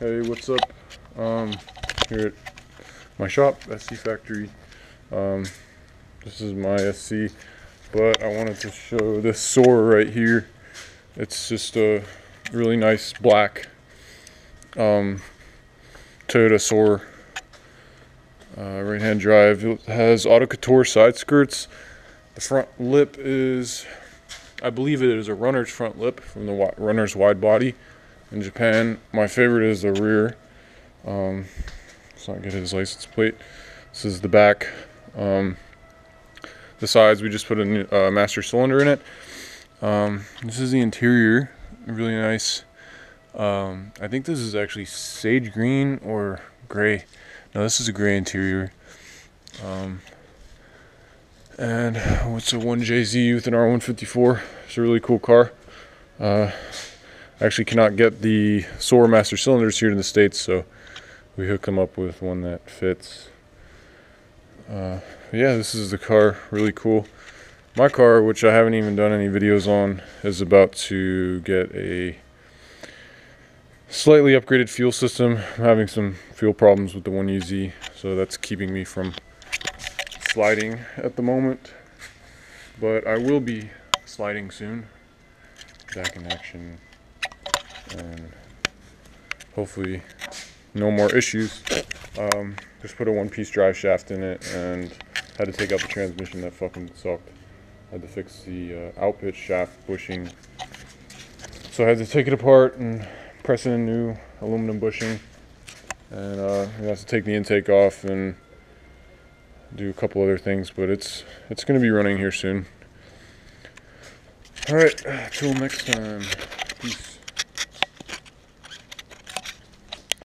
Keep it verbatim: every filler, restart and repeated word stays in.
Hey, what's up? Um, here at my shop, S C Factory. Um, this is my S C, but I wanted to show this Soarer right here. It's just a really nice black um, Toyota Soarer, uh, right-hand drive. It has auto couture side skirts. The front lip is, I believe it is a runner's front lip from the runner's wide body. In Japan, my favorite is the rear. Um, let's not get his license plate. This is the back. Um, the sides, we just put a new, uh, master cylinder in it. Um, this is the interior, really nice. Um, I think this is actually sage green or gray. No, this is a gray interior. Um, and what's a one J Z with an R one fifty-four? It's a really cool car. Uh, I actually cannot get the Soarer master cylinders here in the States, so we hook them up with one that fits. Uh, yeah, this is the car, really cool. My car, which I haven't even done any videos on, is about to get a slightly upgraded fuel system. I'm having some fuel problems with the one U Z, so that's keeping me from sliding at the moment. But I will be sliding soon, back in action. And hopefully no more issues. Um, just put a one-piece drive shaft in it and had to take out the transmission that fucking sucked. Had to fix the uh, output shaft bushing. So I had to take it apart and press in a new aluminum bushing. And uh, I have to take the intake off and do a couple other things, but it's, it's going to be running here soon. Alright, till next time. Peace.